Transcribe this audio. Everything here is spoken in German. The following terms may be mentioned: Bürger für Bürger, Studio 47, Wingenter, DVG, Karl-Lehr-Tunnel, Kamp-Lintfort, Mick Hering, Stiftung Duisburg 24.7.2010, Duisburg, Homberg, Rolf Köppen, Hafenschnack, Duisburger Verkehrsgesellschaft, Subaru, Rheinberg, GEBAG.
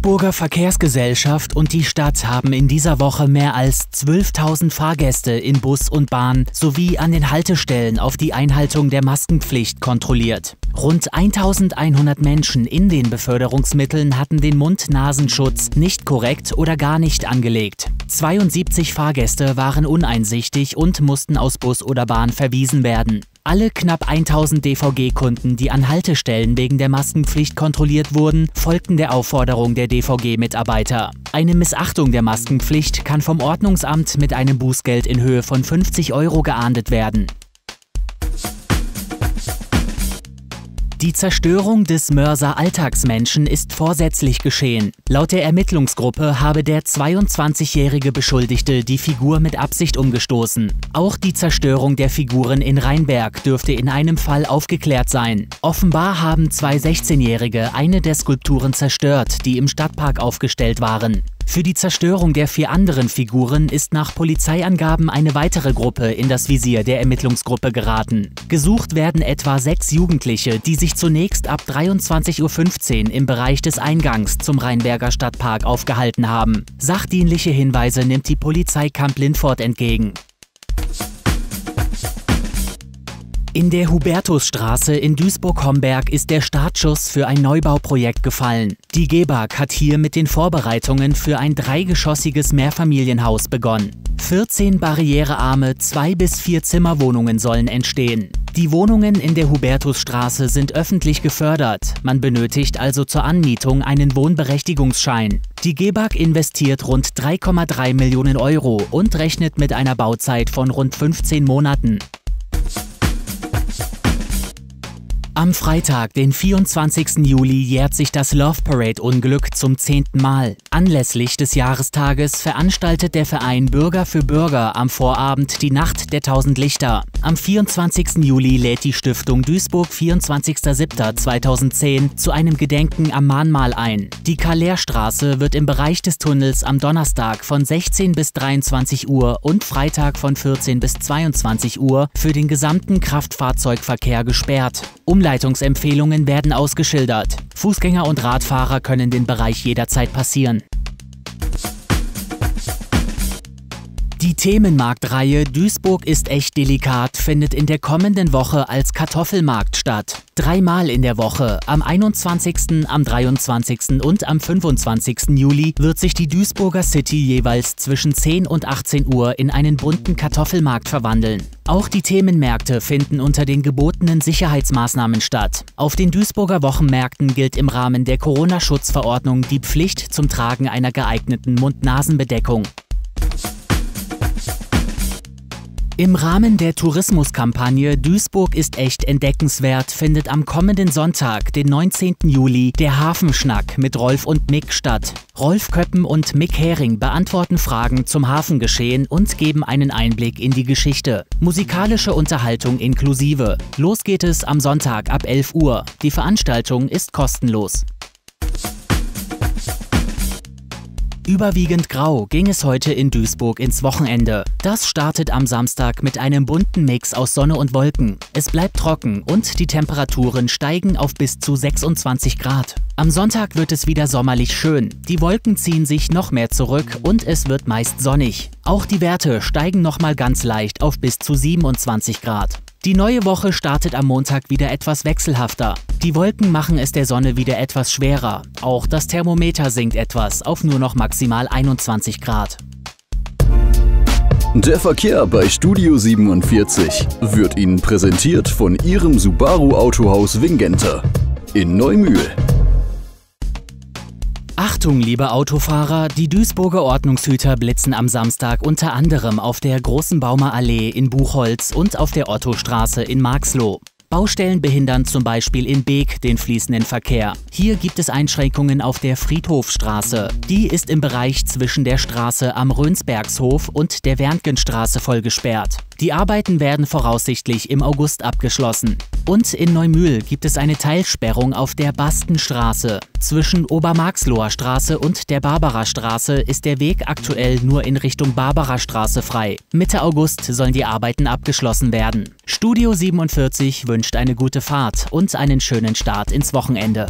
Duisburger Verkehrsgesellschaft und die Stadt haben in dieser Woche mehr als 12.000 Fahrgäste in Bus und Bahn sowie an den Haltestellen auf die Einhaltung der Maskenpflicht kontrolliert. Rund 1.100 Menschen in den Beförderungsmitteln hatten den Mund-Nasenschutz nicht korrekt oder gar nicht angelegt. 72 Fahrgäste waren uneinsichtig und mussten aus Bus oder Bahn verwiesen werden. Alle knapp 1.000 DVG-Kunden, die an Haltestellen wegen der Maskenpflicht kontrolliert wurden, folgten der Aufforderung der DVG-Mitarbeiter. Eine Missachtung der Maskenpflicht kann vom Ordnungsamt mit einem Bußgeld in Höhe von 50 € geahndet werden. Die Zerstörung des Mörser-Alltagsmenschen ist vorsätzlich geschehen. Laut der Ermittlungsgruppe habe der 22-jährige Beschuldigte die Figur mit Absicht umgestoßen. Auch die Zerstörung der Figuren in Rheinberg dürfte in einem Fall aufgeklärt sein. Offenbar haben zwei 16-Jährige eine der Skulpturen zerstört, die im Stadtpark aufgestellt waren. Für die Zerstörung der 4 anderen Figuren ist nach Polizeiangaben eine weitere Gruppe in das Visier der Ermittlungsgruppe geraten. Gesucht werden etwa 6 Jugendliche, die sich zunächst ab 23:15 Uhr im Bereich des Eingangs zum Rheinberger Stadtpark aufgehalten haben. Sachdienliche Hinweise nimmt die Polizei Kamp-Lintfort entgegen. In der Hubertusstraße in Duisburg-Homberg ist der Startschuss für ein Neubauprojekt gefallen. Die GEBAG hat hier mit den Vorbereitungen für ein 3-geschossiges Mehrfamilienhaus begonnen. 14 barrierearme 2- bis 4- Zimmerwohnungen sollen entstehen. Die Wohnungen in der Hubertusstraße sind öffentlich gefördert. Man benötigt also zur Anmietung einen Wohnberechtigungsschein. Die GEBAG investiert rund 3,3 Millionen € und rechnet mit einer Bauzeit von rund 15 Monaten. Am Freitag, den 24. Juli, jährt sich das Love Parade-Unglück zum 10. Mal. Anlässlich des Jahrestages veranstaltet der Verein Bürger für Bürger am Vorabend die Nacht der 1000 Lichter. Am 24. Juli lädt die Stiftung Duisburg 24.7.2010 zu einem Gedenken am Mahnmal ein. Die Karl-Lehr-Straße wird im Bereich des Tunnels am Donnerstag von 16 bis 23 Uhr und Freitag von 14 bis 22 Uhr für den gesamten Kraftfahrzeugverkehr gesperrt. Umleitungsempfehlungen werden ausgeschildert. Fußgänger und Radfahrer können den Bereich jederzeit passieren. Die Themenmarktreihe Duisburg ist echt delikat findet in der kommenden Woche als Kartoffelmarkt statt. 3-mal in der Woche, am 21., am 23. und am 25. Juli, wird sich die Duisburger City jeweils zwischen 10 und 18 Uhr in einen bunten Kartoffelmarkt verwandeln. Auch die Themenmärkte finden unter den gebotenen Sicherheitsmaßnahmen statt. Auf den Duisburger Wochenmärkten gilt im Rahmen der Corona-Schutzverordnung die Pflicht zum Tragen einer geeigneten Mund-Nasen-Bedeckung. Im Rahmen der Tourismuskampagne Duisburg ist echt entdeckenswert findet am kommenden Sonntag, den 19. Juli, der Hafenschnack mit Rolf und Mick statt. Rolf Köppen und Mick Hering beantworten Fragen zum Hafengeschehen und geben einen Einblick in die Geschichte. Musikalische Unterhaltung inklusive. Los geht es am Sonntag ab 11 Uhr. Die Veranstaltung ist kostenlos. Überwiegend grau ging es heute in Duisburg ins Wochenende. Das startet am Samstag mit einem bunten Mix aus Sonne und Wolken. Es bleibt trocken und die Temperaturen steigen auf bis zu 26 Grad. Am Sonntag wird es wieder sommerlich schön. Die Wolken ziehen sich noch mehr zurück und es wird meist sonnig. Auch die Werte steigen nochmal ganz leicht auf bis zu 27 Grad. Die neue Woche startet am Montag wieder etwas wechselhafter. Die Wolken machen es der Sonne wieder etwas schwerer. Auch das Thermometer sinkt etwas auf nur noch maximal 21 Grad. Der Verkehr bei Studio 47 wird Ihnen präsentiert von Ihrem Subaru Autohaus Wingenter in Neumühl. Achtung, liebe Autofahrer, die Duisburger Ordnungshüter blitzen am Samstag unter anderem auf der Großenbaumer Allee in Buchholz und auf der Ottostraße in Marxloh. Baustellen behindern zum Beispiel in Beek den fließenden Verkehr. Hier gibt es Einschränkungen auf der Friedhofstraße. Die ist im Bereich zwischen der Straße am Rönsbergshof und der Werntgenstraße vollgesperrt. Die Arbeiten werden voraussichtlich im August abgeschlossen. Und in Neumühl gibt es eine Teilsperrung auf der Bastenstraße. Zwischen Obermarxloher Straße und der Barbarastraße ist der Weg aktuell nur in Richtung Barbarastraße frei. Mitte August sollen die Arbeiten abgeschlossen werden. Studio 47 wünscht eine gute Fahrt und einen schönen Start ins Wochenende.